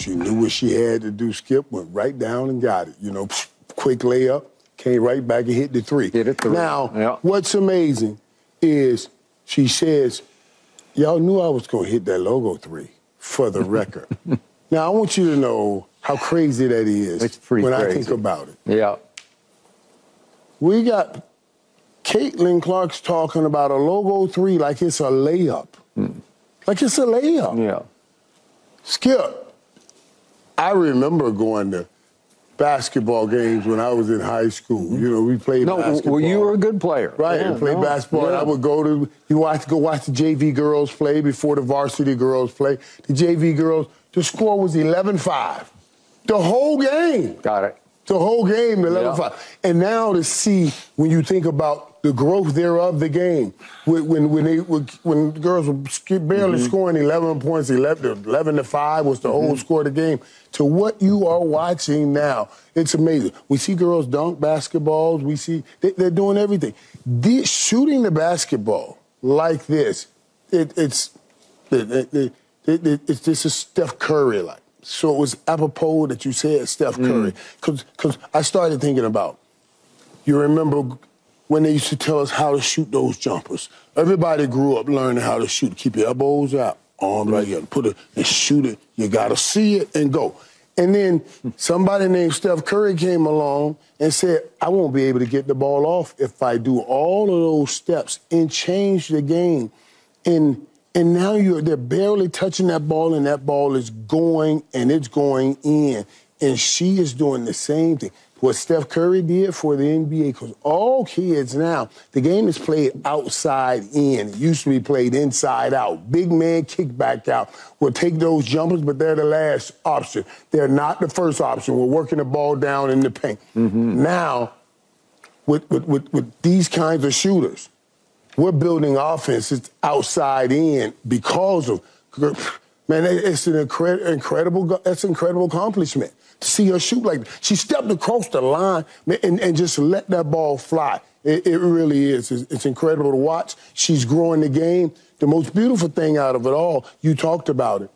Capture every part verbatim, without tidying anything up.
She knew what she had to do, Skip, went right down and got it. You know, quick layup, came right back and hit the three. Hit it through. Now, yeah. What's amazing is she says, y'all knew I was going to hit that logo three for the record. Now, I want you to know how crazy that is it's pretty when crazy. I think about it. Yeah. We got Caitlin Clark's talking about a logo three like it's a layup. Mm. Like it's a layup. Yeah. Skip, I remember going to basketball games when I was in high school. You know, we played no, basketball. Well, you were a good player. Right, yeah, and played no, basketball. Yeah. And I would go to, you watch, go watch the J V girls play before the varsity girls play. The J V girls, the score was eleven five. The whole game. Got it. The whole game, eleven five. Yeah. And now to see, when you think about the growth thereof the game, when when, when they when the girls were barely mm-hmm. scoring eleven points, eleven to five was the mm-hmm. whole score of the game, to what you are watching now, it's amazing. We see girls dunk basketballs. We see they, they're doing everything. This, shooting the basketball like this, it, it's it, it, it, it, it, it's this is Steph Curry like. So it was apropos that you said Steph Curry. Because mm. I started thinking about, you remember when they used to tell us how to shoot those jumpers. Everybody grew up learning how to shoot. Keep your elbows out, arms right here, put it and shoot it. You got to see it and go. And then somebody named Steph Curry came along and said, I won't be able to get the ball off if I do all of those steps and change the game. And And now you're they're barely touching that ball, and that ball is going, and it's going in. And she is doing the same thing. What Steph Curry did for the N B A, because all kids now, the game is played outside in. It used to be played inside out. Big man kick back out. We'll take those jumpers, but they're the last option. They're not the first option. We're working the ball down in the paint. Mm-hmm. Now, with, with, with, with these kinds of shooters, we're building offenses outside in because of, man, it's an incre incredible, that's an incredible accomplishment to see her shoot like that. She stepped across the line and, and just let that ball fly. It, it really is. It's, it's incredible to watch. She's growing the game. The most beautiful thing out of it all, you talked about it.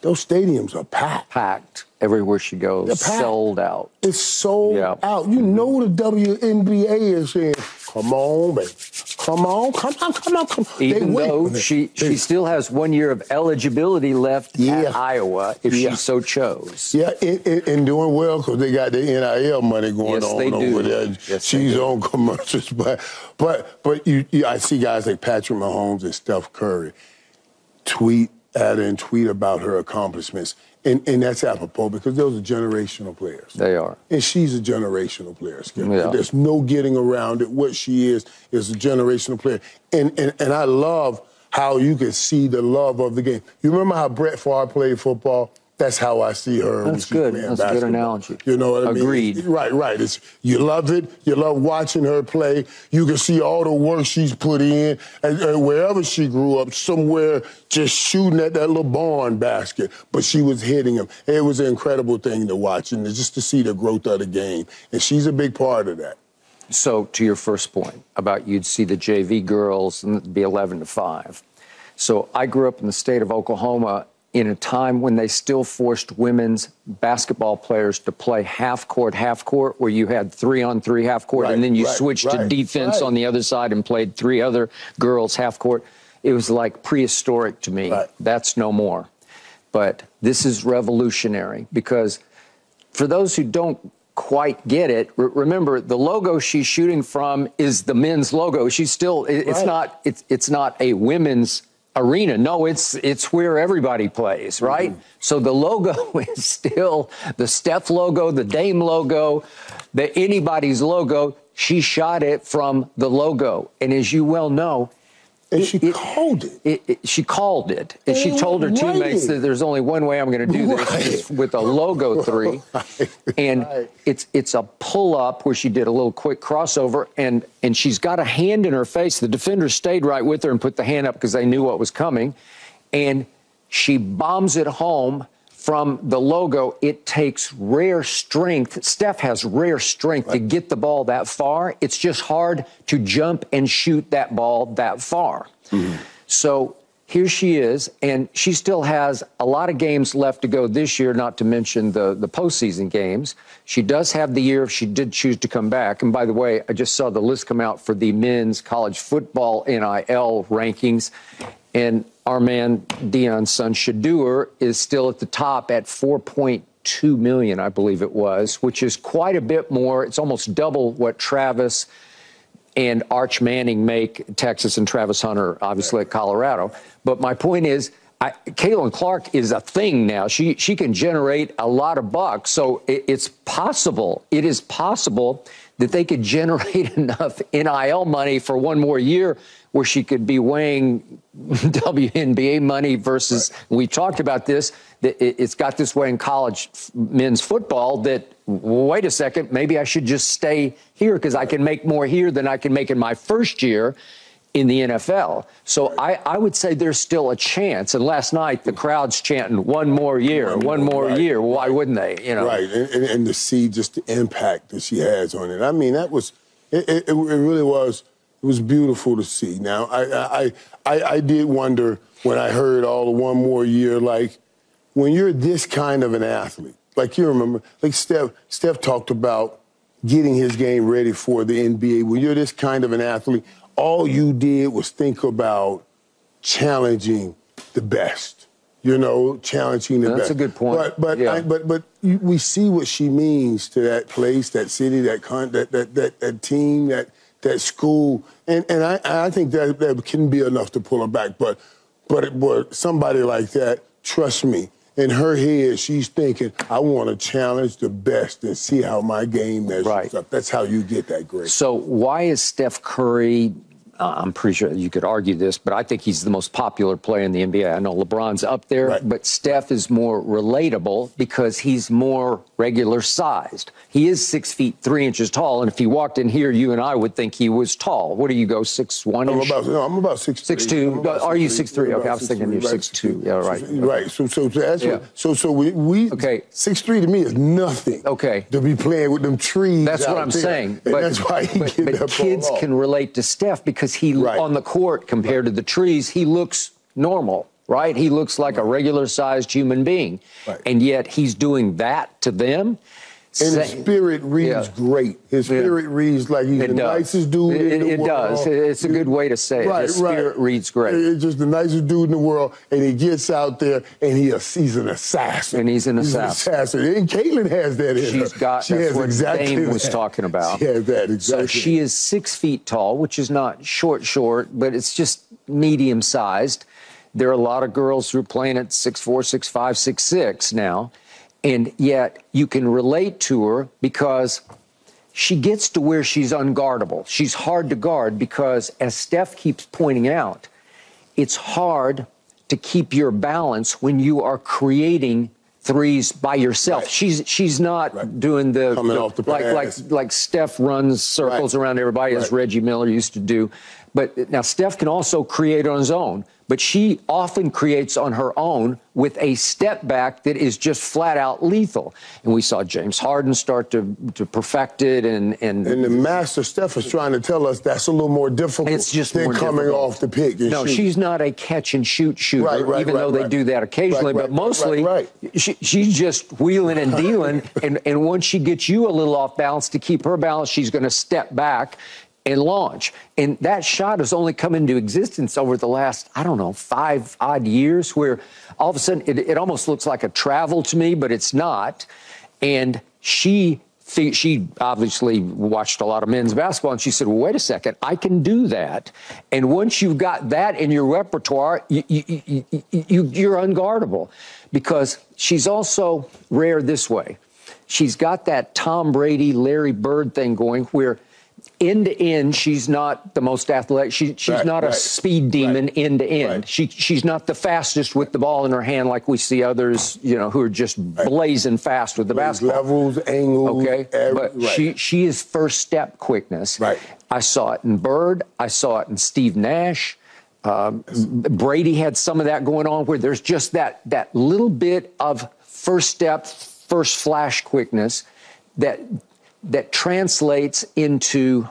Those stadiums are packed. Packed everywhere she goes. Sold out. It's sold yeah. out. You know the W N B A is saying, come on, baby. Come on, come on, come on, come on. Even they though she, she still has one year of eligibility left yeah. at Iowa if yeah. she so chose. Yeah, and, and, and doing well because they got the N I L money going yes, on they over do. There. Yes, She's they do. On commercials. But but, but you, you, I see guys like Patrick Mahomes and Steph Curry tweet at her and tweet about her accomplishments. And, and that's apropos because those are generational players. They are. And she's a generational player, Skip. Yeah. There's no getting around it. What she is is a generational player. And, and, and I love how you can see the love of the game. You remember how Brett Favre played football? That's how I see her. That's good. That's a good analogy. You know what I mean? Agreed. Right, right. It's, you love it. You love watching her play. You can see all the work she's put in. And, and wherever she grew up, somewhere just shooting at that LeBron basket. But she was hitting him. It was an incredible thing to watch and just to see the growth of the game. And she's a big part of that. So to your first point about you'd see the J V girls and it'd be eleven to five. So I grew up in the state of Oklahoma in a time when they still forced women's basketball players to play half-court, half-court, where you had three-on-three half-court, right, and then you right, switched right, to defense right. on the other side and played three other girls half-court. It was like prehistoric to me. Right. That's no more. But this is revolutionary because for those who don't quite get it, re remember, the logo she's shooting from is the men's logo. She's still, it, right. it's, not, it, it's not a women's arena. No, it's it's where everybody plays, right? Mm-hmm. So the logo is still the Steph logo, the Dame logo, the anybody's logo. She shot it from the logo. And as you well know, and it, she it, called it. It, it. She called it. And she told her teammates that there's only one way I'm going to do this right. is with a logo three. Right. And right. it's it's a pull-up where she did a little quick crossover, and, and she's got a hand in her face. The defender stayed right with her and put the hand up because they knew what was coming. And she bombs it home from the logo. It takes rare strength. Steph has rare strength right. to get the ball that far. It's just hard to jump and shoot that ball that far. Mm-hmm. So Here she is, and she still has a lot of games left to go this year, not to mention the, the postseason games. She does have the year if she did choose to come back. And by the way, I just saw the list come out for the men's college football N I L rankings, and our man Deion's son, Shadeur, is still at the top at four point two million, I believe it was, which is quite a bit more. It's almost double what Travis and Arch Manning make, Texas, and Travis Hunter, obviously, at Colorado. But my point is, I, Caitlin Clark is a thing now. She, she can generate a lot of bucks. So it, it's possible, it is possible that they could generate enough N I L money for one more year where she could be weighing W N B A money versus, right. We talked about this, that it, it's got this way in college men's football that, wait a second, maybe I should just stay here because I can make more here than I can make in my first year in the N F L. So I, I would say there's still a chance. And last night, the crowd's chanting, one more year, one more right, year. Why right. wouldn't they? You know? Right, and, and, and to see just the impact that she has on it. I mean, that was, it, it, it really was, it was beautiful to see. Now, I, I, I, I did wonder when I heard all the one more year, like, when you're this kind of an athlete, like you remember, like Steph, Steph talked about getting his game ready for the N B A. When you're this kind of an athlete, all you did was think about challenging the best, you know, challenging the That's best. That's a good point. But but yeah. I, but but you, we see what she means to that place, that city, that con, that, that that that team, that that school, and and I I think that that can be enough to pull her back. But but but somebody like that, trust me. In her head, she's thinking, I want to challenge the best and see how my game measures right. up. That's how you get that grade. So why is Steph Curry, uh, I'm pretty sure you could argue this, but I think he's the most popular player in the N B A. I know LeBron's up there, right. but Steph is more relatable because he's more regular sized. He is six feet, three inches tall, and if he walked in here, you and I would think he was tall. What do you go, six one? I'm about, no, I'm about six, six two. two. About Are six you six three? three. Okay, I was thinking you're six two. Yeah, right. So, right. So, so so that's yeah. what, so so we, we okay. Six three to me is nothing. Okay. To be playing with them trees. That's out what I'm there. saying. But, that's why he but, but that kids can relate to Steph because he right. on the court compared right. to the trees, he looks normal. Right? He looks like a regular-sized human being. Right. And yet he's doing that to them. And his spirit reads yeah. great. His spirit yeah. reads like he's it the does. nicest dude it, in the it world. It does. It's a good way to say it. Right, his spirit right. reads great. It's just the nicest dude in the world, and he gets out there, and he he's an assassin. And he's an assassin. He's an assassin. And Caitlin has that in She's her. got she that's has what exactly Dame that. was talking about. She has that, exactly. So she is six feet tall, which is not short, short, but it's just medium-sized. There are a lot of girls who are playing at six four, six five, six six now, and yet you can relate to her because she gets to where she's unguardable. She's hard to guard because, as Steph keeps pointing out, it's hard to keep your balance when you are creating threes by yourself. Right. She's she's not right. doing the, Coming the, off the like like like Steph runs circles right. around everybody right. as Reggie Miller used to do. But now Steph can also create on his own, but she often creates on her own with a step back that is just flat out lethal. And we saw James Harden start to, to perfect it. And, and and the master Steph is trying to tell us that's a little more difficult it's just than coming difficult. off the pick. No, shoot. she's not a catch and shoot shooter, right, right, even right, though right. they do that occasionally. Right, right, but mostly right, right. She, she's just wheeling and dealing. and, and once she gets you a little off balance, to keep her balance, she's going to step back and launch. And that shot has only come into existence over the last, I don't know, five odd years, where all of a sudden it, it almost looks like a travel to me, but it's not. And she she obviously watched a lot of men's basketball, and she said, well, wait a second, I can do that. And once you've got that in your repertoire, you, you, you, you, you're unguardable. Because she's also rare this way. She's got that Tom Brady, Larry Bird thing going, where end to end, she's not the most athletic. She, she's right, not right. a speed demon right. end to end. Right. She, she's not the fastest with the ball in her hand like we see others, you know, who are just right. blazing fast with the Blaze basketball. Levels, angles. Okay, every, but right. she, she is first step quickness. Right. I saw it in Bird. I saw it in Steve Nash. Um, Brady had some of that going on, where there's just that that little bit of first step, first flash quickness that. that translates into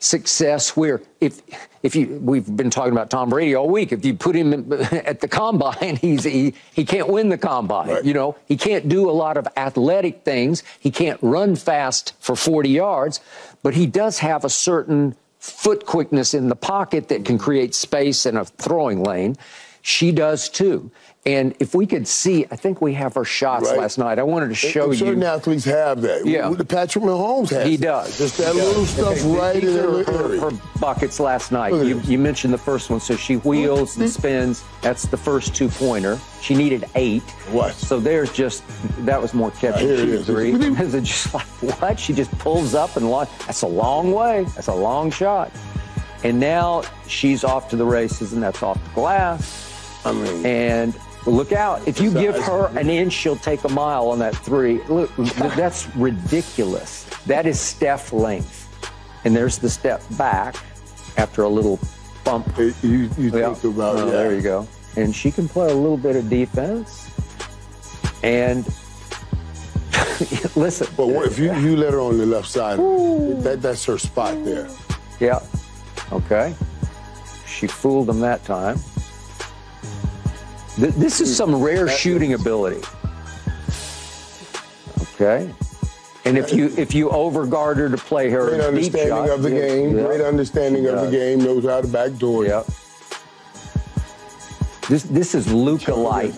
success where if if you we've been talking about Tom Brady all week, if you put him in, at the combine, he's he, he can't win the combine. Right. You know, he can't do a lot of athletic things. He can't run fast for forty yards, but he does have a certain foot quickness in the pocket that can create space and a throwing lane. She does too. And if we could see, I think we have her shots right. last night. I wanted to show and, and certain you. Certain athletes have that. Yeah. The Patrick Mahomes has. He does. Just that does. little stuff okay. right in her, her, her buckets last night. You, you mentioned the first one. So she wheels and spins. That's the first two-pointer. She needed eight. What? So there's just, that was more catch than two, three. Is it just like, what? She just pulls up and launches. That's a long way. That's a long shot. And now she's off to the races, and that's off the glass. I mean, and look out. If you give her an inch, she'll take a mile on that three. Look, that's ridiculous. That is Steph length. And there's the step back after a little bump. You, you yeah. think about oh, it. Yeah. There you go. And she can play a little bit of defense. And listen. But what, if you, you let her on the left side, that, that's her spot there. Yeah. Okay. She fooled them that time. This is some rare shooting ability. Okay. And if you if you overguard her to play her great understanding deep shot, of the yeah, game, yeah. great understanding of the game, knows how to backdoor. Yep. This this is Luka-like.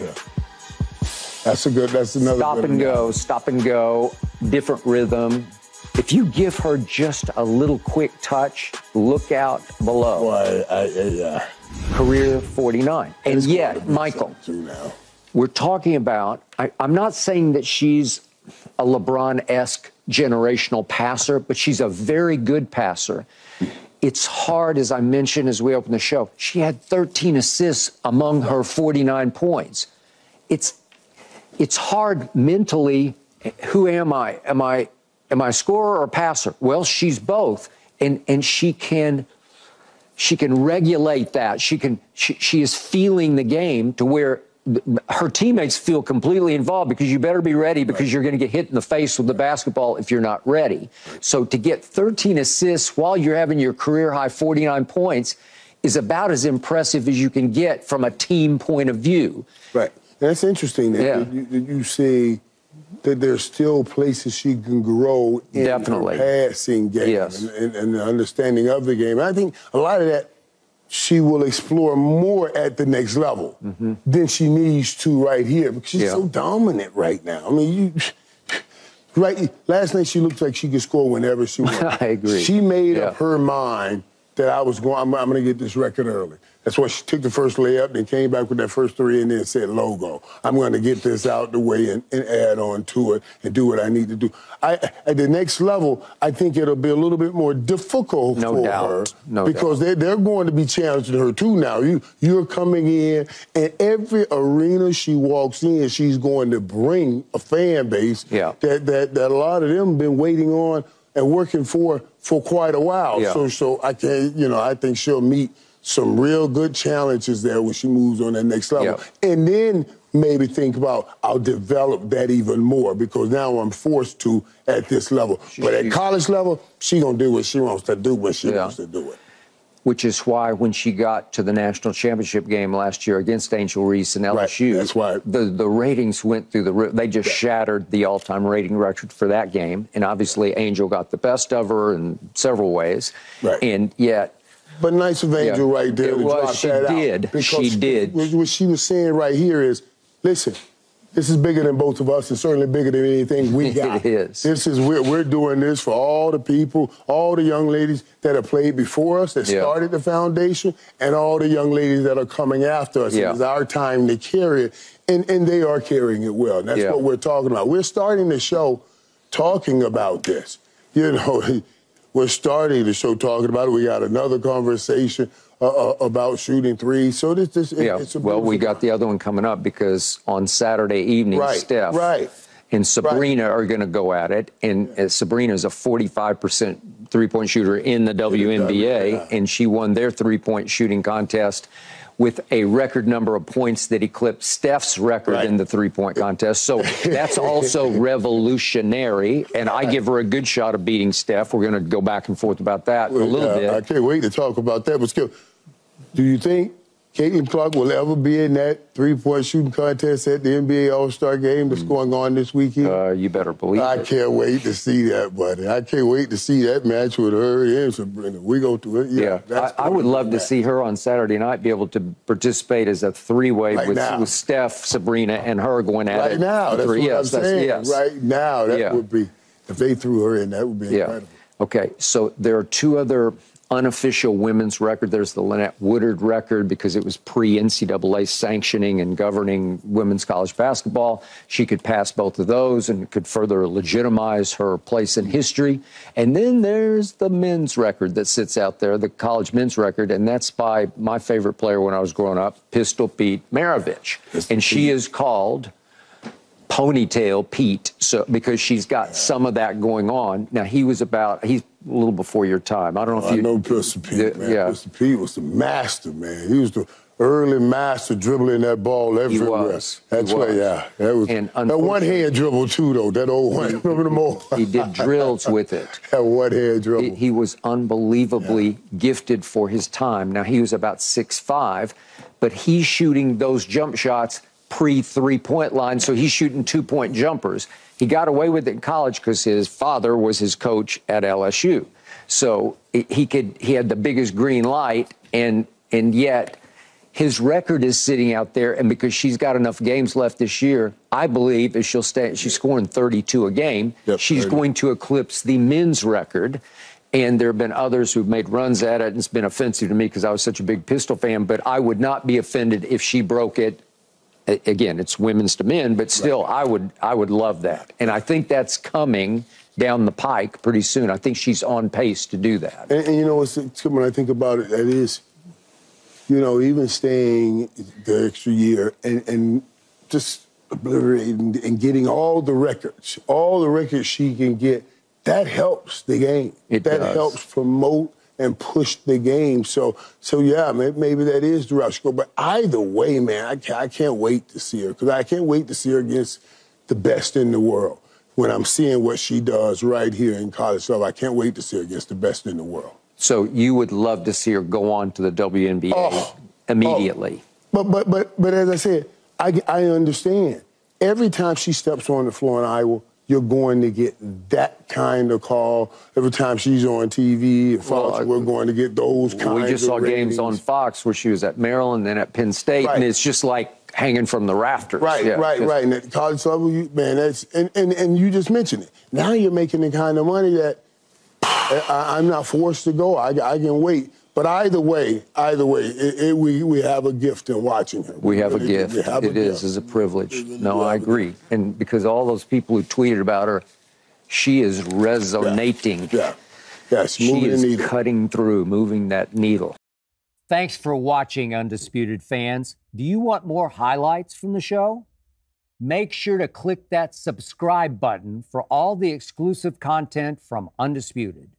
That's a good. That's another. Stop good and one. go. Stop and go. Different rhythm. If you give her just a little quick touch, look out below. Boy, I, I, yeah. Career forty-nine. And it's yet, Michael, now. we're talking about, I, I'm not saying that she's a LeBron-esque generational passer, but she's a very good passer. It's hard, as I mentioned as we opened the show, she had thirteen assists among her forty-nine points. It's, it's hard mentally. Who am I? Am I... Am I a scorer or a passer? Well, she's both, and and she can, she can regulate that. She can. She, she is feeling the game to where her teammates feel completely involved, because you better be ready, because right. you're going to get hit in the face with the basketball if you're not ready. So to get thirteen assists while you're having your career high forty-nine points is about as impressive as you can get from a team point of view. Right. That's interesting that yeah. you, you see. That there's still places she can grow in Definitely. her passing game yes. and, and, and the understanding of the game. And I think a lot of that she will explore more at the next level mm-hmm. than she needs to right here, because she's yeah. so dominant right now. I mean, you, right? Last night she looked like she could score whenever she wanted. I agree. She made yeah. up her mind that I was going. I'm, I'm going to get this record early. That's why she took the first layup, then came back with that first three, and then said, "Logo, I'm going to get this out the way and, and add on to it and do what I need to do." I, at the next level, I think it'll be a little bit more difficult no for doubt. her no because doubt. They, they're going to be challenging her too now. You, you're coming in, and every arena she walks in, she's going to bring a fan base yeah. that, that that a lot of them been waiting on and working for for quite a while. Yeah. So, so I can, you know, I think she'll meet some real good challenges there when she moves on that next level. Yep. And then maybe think about, I'll develop that even more, because now I'm forced to at this level. She, but at college level, she gonna do what she wants to do when she yeah. wants to do it. Which is why when she got to the national championship game last year against Angel Reese and L S U, right. that's why. The, the ratings went through the roof. They just yeah. shattered the all-time rating record for that game. And obviously Angel got the best of her in several ways. Right. And yet, But nice of Angel yeah, right there to was, drop she that did. out. She did. She did. What she was saying right here is, listen, this is bigger than both of us, and certainly bigger than anything we got. It is. This is we're, we're doing this for all the people, all the young ladies that have played before us, that yeah. started the foundation, and all the young ladies that are coming after us. Yeah. It's our time to carry it, and, and they are carrying it well. And that's yeah. what we're talking about. We're starting the show talking about this, you know. We're starting the show talking about it. We got another conversation uh, uh, about shooting threes. So this, this it, yeah. it's a well, we got the other one coming up, because on Saturday evening, right, Steph right, and Sabrina right. are going to go at it. And yeah. uh, Sabrina is a forty-five percent three-point shooter in the W N B A, yeah. and she won their three-point shooting contest with a record number of points that eclipsed Steph's record right. in the three-point contest. So that's also revolutionary, and I give her a good shot of beating Steph. We're going to go back and forth about that well, a little uh, bit. I can't wait to talk about that. But still, do you think Caitlin Clark will ever be in that three-point shooting contest at the N B A All-Star Game that's mm. going on this weekend? Uh, you better believe I it. I can't wait to see that, buddy. I can't wait to see that match with her and Sabrina. We go through it. Yeah, yeah. I, I would love to see her on Saturday night be able to participate as a three-way right with, with Steph, Sabrina, and her going at right it. Right now, that's three. What yes, I'm saying. Yes. Right now, that yeah. would be, if they threw her in, that would be yeah. incredible. Okay, so there are two other unofficial women's record. There's the Lynette Woodard record because it was pre-N C double A sanctioning and governing women's college basketball. She could pass both of those and could further legitimize her place in history. And then there's the men's record that sits out there, the college men's record, and that's by my favorite player when I was growing up, Pistol Pete Maravich. And she is called Ponytail Pete, so because she's got some of that going on. Now, he was about, he's a little before your time. I don't know oh, if you... I know Pistol Pete, the, man. Yeah. Pistol Pete was the master, man. He was the early master dribbling that ball everywhere. He was. That's he was. Right, yeah. That was, and that one-hand dribble, too, though, that old one. Remember them all? He did drills with it. That one-hand dribble. He, he was unbelievably yeah. gifted for his time. Now, he was about six five, but he's shooting those jump shots pre-three-point line, so he's shooting two-point jumpers. He got away with it in college because his father was his coach at L S U. So he could he had the biggest green light, and and yet his record is sitting out there, and because she's got enough games left this year, I believe if she'll stay, she's scoring thirty-two a game, yep, she's going to eclipse the men's record. And there have been others who've made runs at it, and it's been offensive to me because I was such a big Pistol fan, but I would not be offended if she broke it. Again, it's women's to men, but still, right. I would I would love that. And I think that's coming down the pike pretty soon. I think she's on pace to do that. And, and you know, it's, it's, when I think about it, that is, you know, even staying the extra year and, and just obliterating and getting all the records, all the records she can get, that helps the game. It that does. helps promote and push the game. So, so yeah, maybe that is the route she go. But either way, man, I can't, I can't wait to see her because I can't wait to see her against the best in the world when I'm seeing what she does right here in college level. I can't wait to see her against the best in the world. So you would love to see her go on to the W N B A oh, immediately. Oh. But, but, but, but as I said, I, I understand. Every time she steps on the floor in Iowa, you're going to get that kind of call every time she's on T V. And Fox, well, we're going to get those kinds of We just of saw ratings. games on Fox where she was at Maryland and at Penn State, right. and it's just like hanging from the rafters. Right, yeah, right, right. And at college level, you, man, that's and, and, and you just mentioned it. Now you're making the kind of money that I, I'm not forced to go. I, I can wait. But either way, either way, it, it, we, we have a gift in watching her. We have a gift. It is is a privilege. No, I agree. And because all those people who tweeted about her, she is resonating. Yeah. Yes, moving the needle. She is cutting through, moving that needle. Thanks for watching, Undisputed fans. Do you want more highlights from the show? Make sure to click that subscribe button for all the exclusive content from Undisputed.